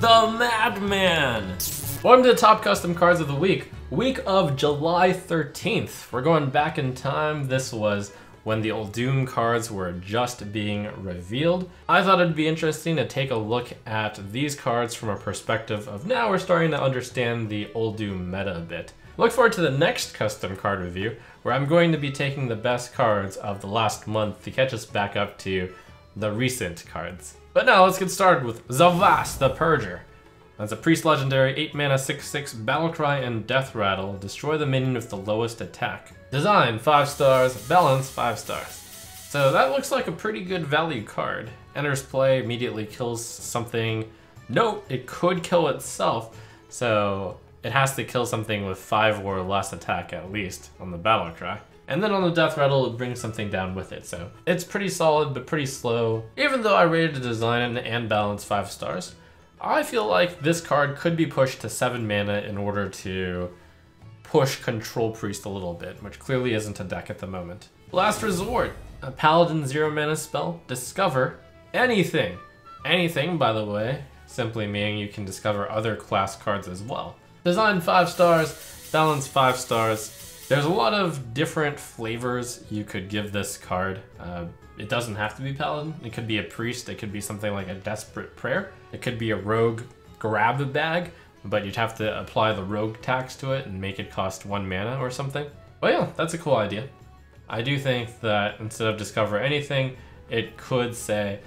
the Madman! Welcome to the top custom cards of the week. Week of July 13th. We're going back in time. This was when the Old Doom cards were just being revealed. I thought it'd be interesting to take a look at these cards from a perspective of now we're starting to understand the Old Doom meta a bit. Look forward to the next custom card review, where I'm going to be taking the best cards of the last month to catch us back up to the recent cards. But now let's get started with Zavas the Purger. That's a priest legendary, 8 mana 6/6 battlecry and death rattle. Destroy the minion with the lowest attack. Design 5 stars, balance 5 stars. So that looks like a pretty good value card. Enters play, immediately kills something. Nope, it could kill itself. So it has to kill something with 5 or less attack at least on the battlecry. And then on the death rattle, it brings something down with it. So it's pretty solid, but pretty slow. Even though I rated the design and balance 5 stars, I feel like this card could be pushed to 7 mana in order to push Control Priest a little bit, which clearly isn't a deck at the moment. Last Resort, a paladin 0 mana spell. Discover anything. Anything, by the way, simply meaning you can discover other class cards as well. Design 5 stars, balance 5 stars. There's a lot of different flavors you could give this card. It doesn't have to be paladin. It could be a priest. It could be something like a desperate prayer. It could be a rogue grab bag, but you'd have to apply the rogue tax to it and make it cost 1 mana or something. But yeah, that's a cool idea. I do think that instead of discover anything, it could say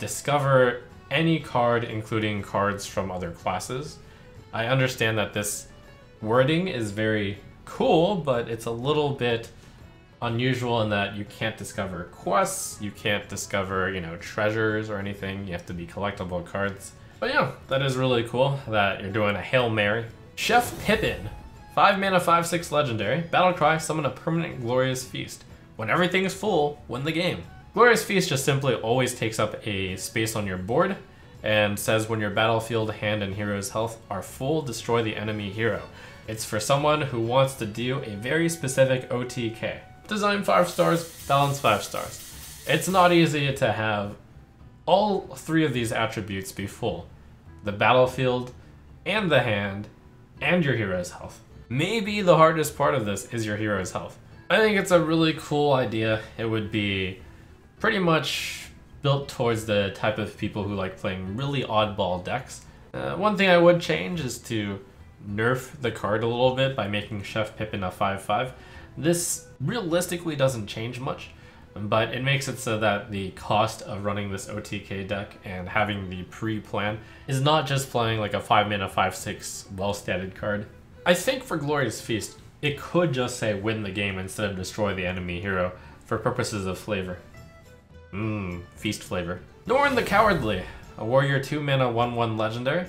discover any card, including cards from other classes. I understand that this wording is very cool, but it's a little bit unusual in that you can't discover quests, you can't discover, you know, treasures or anything. You have to be collectible cards. But yeah, that is really cool that you're doing a Hail Mary. Chef Pippin, 5 mana 5/6 legendary, battlecry, summon a permanent Glorious Feast. When everything is full, win the game. Glorious Feast just simply always takes up a space on your board and says when your battlefield, hand, and hero's health are full, destroy the enemy hero. It's for someone who wants to do a very specific OTK. Design 5 stars, balance 5 stars. It's not easy to have all 3 of these attributes be full. The battlefield, and the hand, and your hero's health. Maybe the hardest part of this is your hero's health. I think it's a really cool idea. It would be pretty much built towards the type of people who like playing really oddball decks. One thing I would change is to nerf the card a little bit by making Chef Pippin a 5/5. This realistically doesn't change much, but it makes it so that the cost of running this OTK deck and having the pre-plan is not just playing like a 5 mana 5/6 well-statted card. I think for Glorious Feast, it could just say win the game instead of destroy the enemy hero for purposes of flavor. Feast flavor. Norin the Cowardly, a warrior 2 mana 1/1 legendary.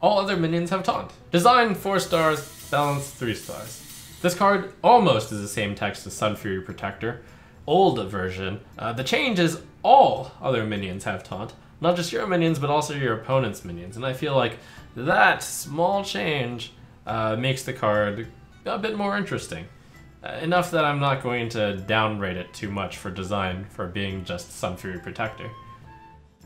All other minions have taunt. Design 4 stars, balance 3 stars. This card almost is the same text as Sunfury Protector, old version. The change is all other minions have taunt, not just your minions, but also your opponent's minions. And I feel like that small change makes the card a bit more interesting. Enough that I'm not going to downrate it too much for design for being just Sunfury Protector.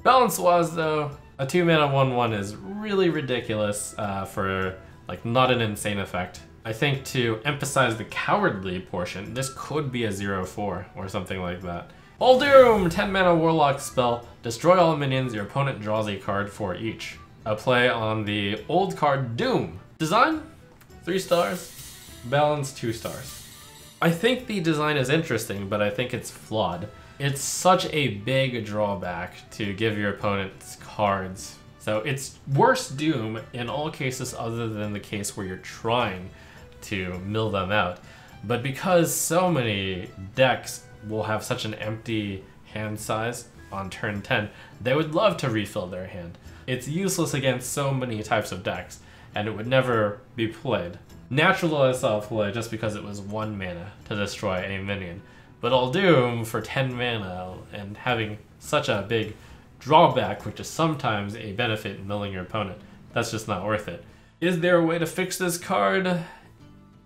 Balance-wise though, a 2-mana 1/1 is really ridiculous for like not an insane effect. I think to emphasize the cowardly portion, this could be a 0/4 or something like that. All Doom, 10 mana warlock spell, destroy all minions, your opponent draws a card for each. A play on the old card Doom. Design, 3 stars, balance 2 stars. I think the design is interesting, but I think it's flawed. It's such a big drawback to give your opponents cards. So it's worse Doom in all cases other than the case where you're trying to mill them out. But because so many decks will have such an empty hand size on turn 10, they would love to refill their hand. It's useless against so many types of decks, and it would never be played. Naturalize saw play just because it was 1 mana to destroy a minion. But All Doom for 10 mana and having such a big drawback, which is sometimes a benefit in milling your opponent, that's just not worth it. Is there a way to fix this card?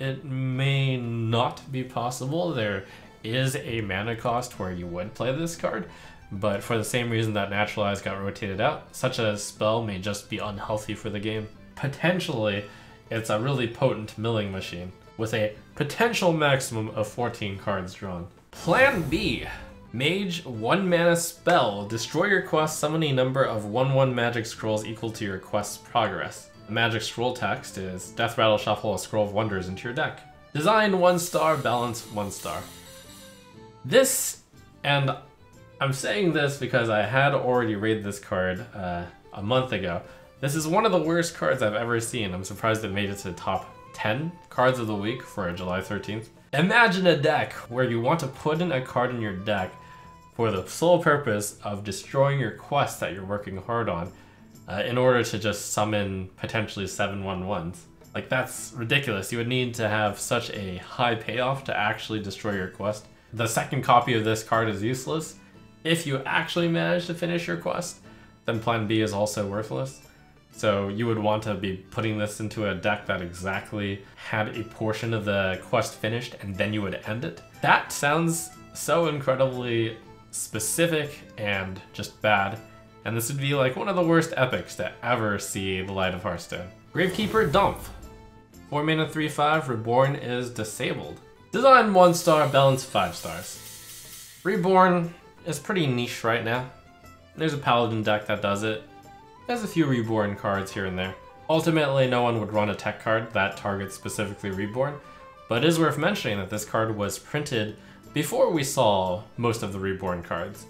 It may not be possible. There is a mana cost where you would play this card, but for the same reason that Naturalize got rotated out, such a spell may just be unhealthy for the game. Potentially, it's a really potent milling machine, with a potential maximum of 14 cards drawn. Plan B. Mage 1-mana spell. Destroy your quest, summon a number of 1/1 magic scrolls equal to your quest's progress. The magic scroll text is Death Rattle Shuffle a Scroll of Wonders into your deck. Design 1-star, balance 1-star. This, and I'm saying this because I had already raided this card a month ago. This is one of the worst cards I've ever seen. I'm surprised it made it to the top 10 cards of the week for July 13th. Imagine a deck where you want to put in a card in your deck for the sole purpose of destroying your quest that you're working hard on in order to just summon potentially 7/1/1s. Like, that's ridiculous. You would need to have such a high payoff to actually destroy your quest. The second copy of this card is useless. If you actually manage to finish your quest, then Plan B is also worthless. So you would want to be putting this into a deck that exactly had a portion of the quest finished, and then you would end it. That sounds so incredibly specific and just bad, and this would be like one of the worst epics to ever see the light of Hearthstone. Gravekeeper Dump. 4 mana 3/5, Reborn is disabled. Design 1-star, balance 5 stars. Reborn is pretty niche right now. There's a Paladin deck that does it. There's a few Reborn cards here and there. Ultimately, no one would run a tech card that targets specifically Reborn, but it is worth mentioning that this card was printed before we saw most of the Reborn cards.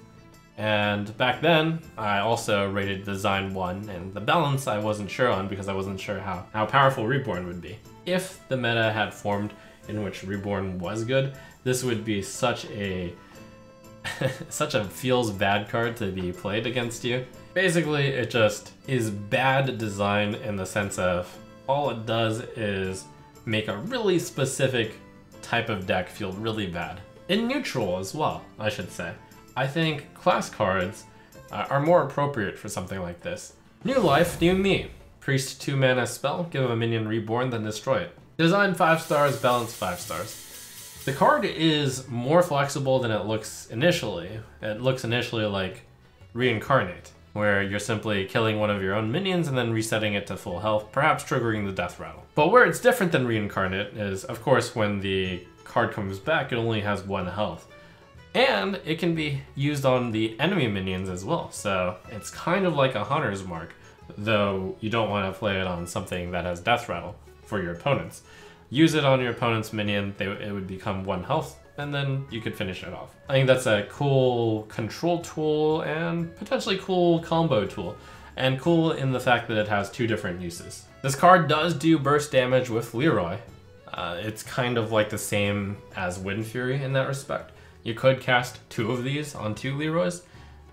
And back then, I also rated Design 1, and the balance I wasn't sure on because I wasn't sure how powerful Reborn would be. If the meta had formed in which Reborn was good, this would be such a feels bad card to be played against you. Basically, it just is bad design in the sense of all it does is make a really specific type of deck feel really bad. In neutral as well, I should say. I think class cards are more appropriate for something like this. New Life, New Me. Priest 2-mana spell, give a minion Reborn, then destroy it. Design 5 stars, balance 5 stars. The card is more flexible than it looks initially. It looks initially like Reincarnate, where you're simply killing one of your own minions and then resetting it to full health, perhaps triggering the Death Rattle. But where it's different than Reincarnate is, of course, when the card comes back, it only has 1 health. And it can be used on the enemy minions as well, so it's kind of like a Hunter's Mark, though you don't want to play it on something that has Death Rattle for your opponents. Use it on your opponent's minion, it would become 1 health, and then you could finish it off. I think that's a cool control tool and potentially cool combo tool, and cool in the fact that it has 2 different uses. This card does do burst damage with Leeroy. It's kind of like the same as Windfury in that respect. You could cast 2 of these on 2 Leeroys,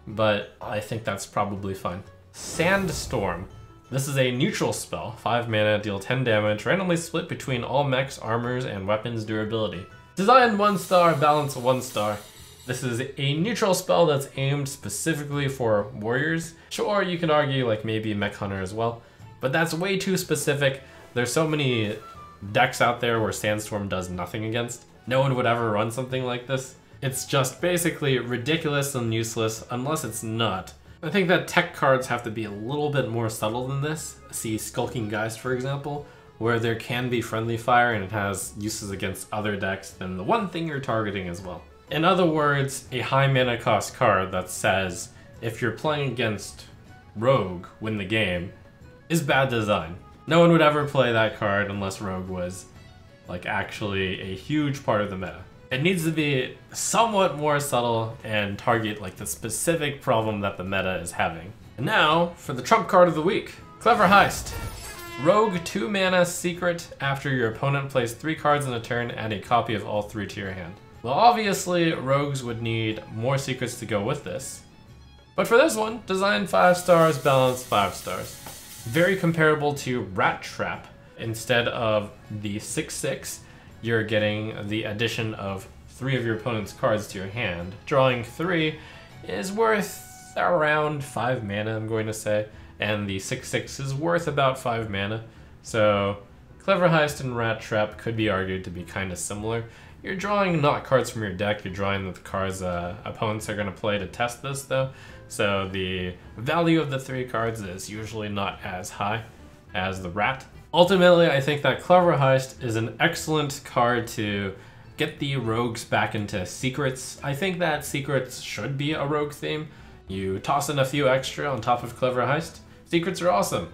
but I think that's probably fine. Sandstorm. This is a neutral spell, 5 mana, deal 10 damage, randomly split between all mechs, armors, and weapons durability. Design 1 star, balance 1 star. This is a neutral spell that's aimed specifically for warriors. Sure, you can argue like maybe mech hunter as well, but that's way too specific. There's so many decks out there where Sandstorm does nothing against. No one would ever run something like this. It's just basically ridiculous and useless, unless it's not. I think that tech cards have to be a little bit more subtle than this. See Skulking Geist, for example, where there can be friendly fire and it has uses against other decks than the one thing you're targeting as well. In other words, a high mana cost card that says, if you're playing against Rogue, win the game, is bad design. No one would ever play that card unless Rogue was like actually a huge part of the meta. It needs to be somewhat more subtle and target like the specific problem that the meta is having. And now for the trump card of the week. Clever Heist. Rogue 2-mana secret. After your opponent plays 3 cards in a turn, add a copy of all 3 to your hand. Well, obviously rogues would need more secrets to go with this. But for this one, design 5 stars, balance 5 stars. Very comparable to Rat Trap. Instead of the 6/6, you're getting the addition of 3 of your opponent's cards to your hand. Drawing 3 is worth around 5 mana, I'm going to say, and the 6/6 is worth about 5 mana. So Clever Heist and Rat Trap could be argued to be kind of similar. You're drawing not cards from your deck, you're drawing the cards opponents are going to play to test this, though. So the value of the three cards is usually not as high as the rat. Ultimately, I think that Clever Heist is an excellent card to get the rogues back into secrets. I think that secrets should be a rogue theme. You toss in a few extra on top of Clever Heist. Secrets are awesome.